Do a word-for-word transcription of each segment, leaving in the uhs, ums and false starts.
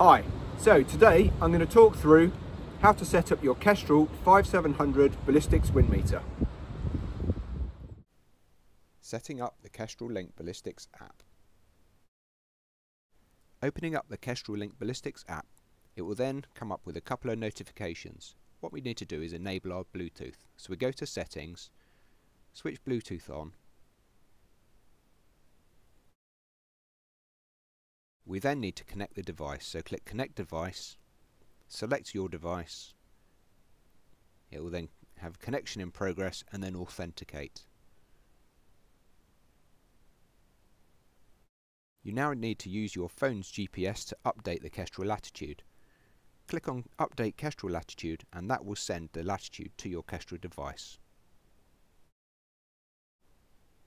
Hi, so today I'm going to talk through how to set up your Kestrel fifty-seven hundred Ballistics Wind Meter. Setting up the Kestrel Link Ballistics app. Opening up the Kestrel Link Ballistics app, it will then come up with a couple of notifications. What we need to do is enable our Bluetooth. So we go to Settings, switch Bluetooth on. We then need to connect the device, so click Connect Device, select your device. It will then have connection in progress and then authenticate. You now need to use your phone's G P S to update the Kestrel latitude. Click on Update Kestrel Latitude and that will send the latitude to your Kestrel device.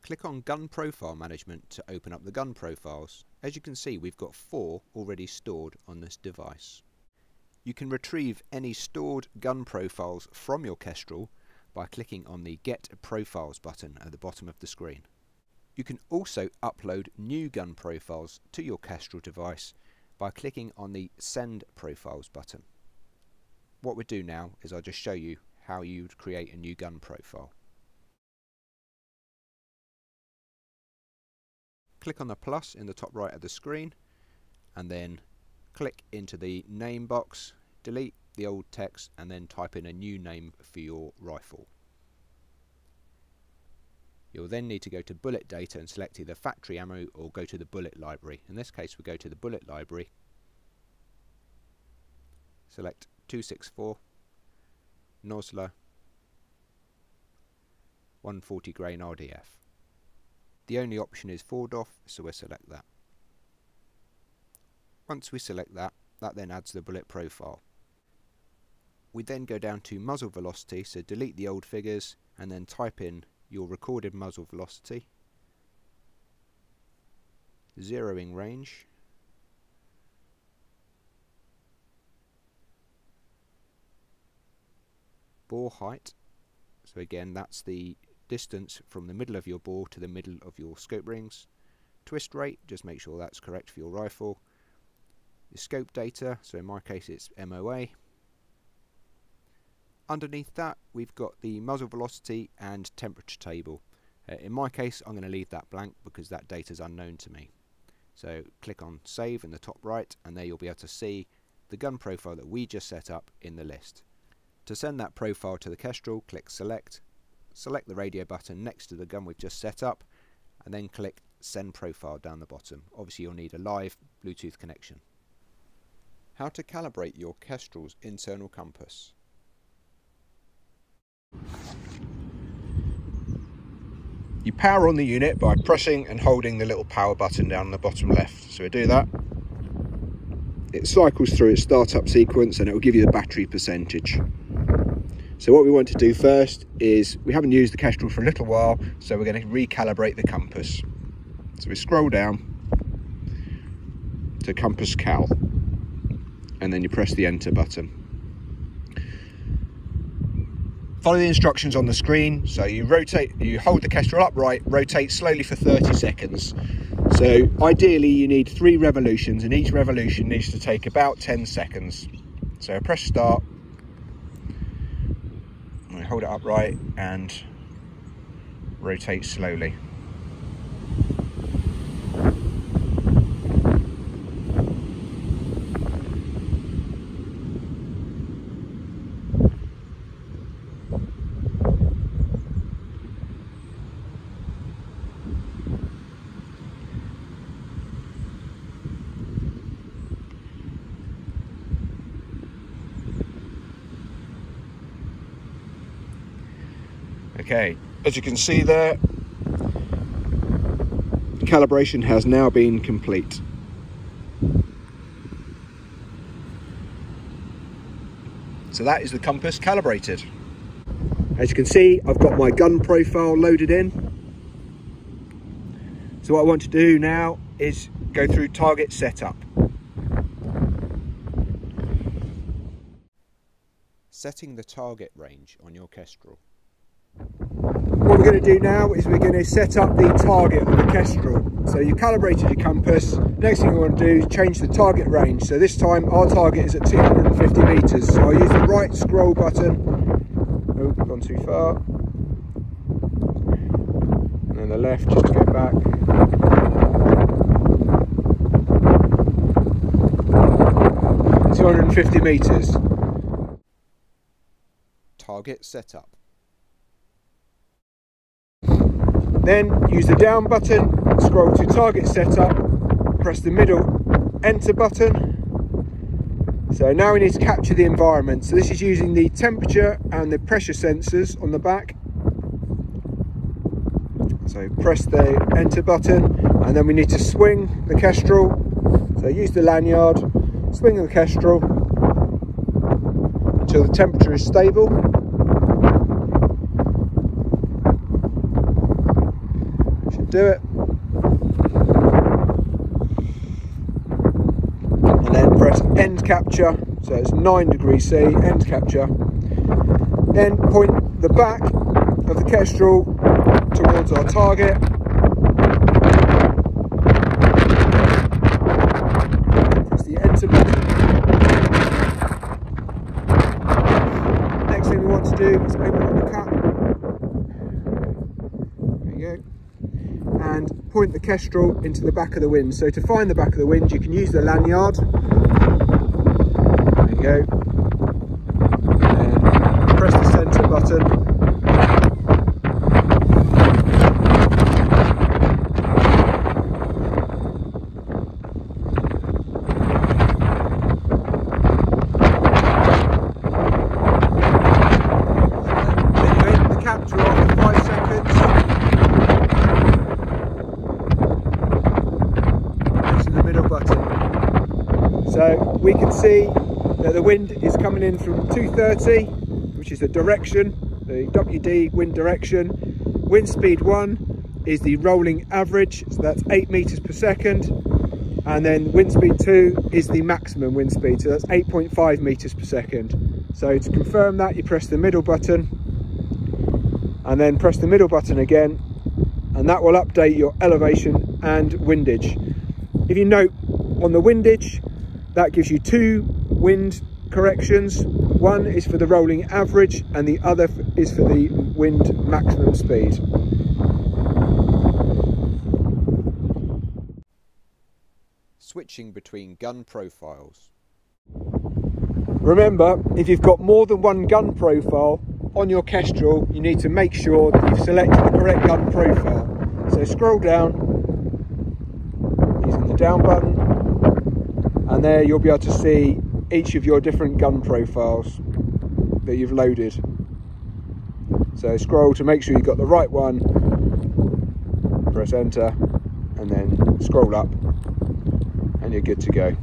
Click on Gun Profile Management to open up the gun profiles. As you can see, we've got four already stored on this device. You can retrieve any stored gun profiles from your Kestrel by clicking on the Get Profiles button at the bottom of the screen. You can also upload new gun profiles to your Kestrel device by clicking on the Send Profiles button. What we do now is I'll just show you how you would create a new gun profile. Click on the plus in the top right of the screen and then click into the name box, delete the old text and then type in a new name for your rifle. You'll then need to go to bullet data and select either factory ammo or go to the bullet library. In this case, we go to the bullet library, select two sixty-four, Nosler, one forty grain R D F. The only option is four D O F, so we'll select that. Once we select that, that then adds the bullet profile. We then go down to muzzle velocity, so delete the old figures and then type in your recorded muzzle velocity, zeroing range, bore height, so again that's the distance from the middle of your bore to the middle of your scope rings, twist rate, just make sure that's correct for your rifle, your scope data, so in my case it's M O A. Underneath that we've got the muzzle velocity and temperature table. Uh, in my case I'm going to leave that blank because that data is unknown to me. So click on Save in the top right and there you'll be able to see the gun profile that we just set up in the list. To send that profile to the Kestrel, click Select, select the radio button next to the gun we've just set up and then click Send Profile down the bottom. Obviously you'll need a live Bluetooth connection. How to calibrate your Kestrel's internal compass. You power on the unit by pressing and holding the little power button down on the bottom left. So we do that. It cycles through its startup sequence and it will give you the battery percentage. So what we want to do first is, we haven't used the Kestrel for a little while, so we're going to recalibrate the compass. So we scroll down to compass cal and then you press the enter button. Follow the instructions on the screen. So you rotate, you hold the Kestrel upright, rotate slowly for thirty seconds. So ideally you need three revolutions and each revolution needs to take about ten seconds. So press start, and hold it upright and rotate slowly. Okay, as you can see there, calibration has now been complete. So that is the compass calibrated. As you can see, I've got my gun profile loaded in. So what I want to do now is go through target setup. setting the target range on your Kestrel. What we're going to do now is we're going to set up the target of the Kestrel. So you calibrated your compass, next thing you want to do is change the target range. So this time our target is at two hundred fifty meters, so I'll use the right scroll button. Oh, gone too far. And then the left, just go back. two hundred fifty meters. Target set up. Then use the down button, scroll to target setup, press the middle enter button. So now we need to capture the environment. So this is using the temperature and the pressure sensors on the back. So press the enter button, and then we need to swing the Kestrel. So use the lanyard, swing the Kestrel until the temperature is stable. Do it, and then press end capture, so it's nine degrees C, end capture. Then point the back of the Kestrel towards our target, press the enter button. Next thing we want to do is open up the cap, there you go, and point the Kestrel into the back of the wind. So to find the back of the wind, you can use the lanyard. There you go. And press the centre button. Then you open the capture after five seconds. So we can see that the wind is coming in from two thirty, which is the direction, the W D wind direction. Wind speed one is the rolling average, so that's eight meters per second. And then wind speed two is the maximum wind speed, so that's eight point five meters per second. So to confirm that, you press the middle button, and then press the middle button again, and that will update your elevation and windage. If you note on the windage, that gives you two wind corrections. One is for the rolling average and the other is for the wind maximum speed. Switching between gun profiles. Remember, if you've got more than one gun profile on your Kestrel, you need to make sure that you've selected the correct gun profile. So scroll down using the down button, and there you'll be able to see each of your different gun profiles that you've loaded. So scroll to make sure you've got the right one, press enter, and then scroll up, and you're good to go.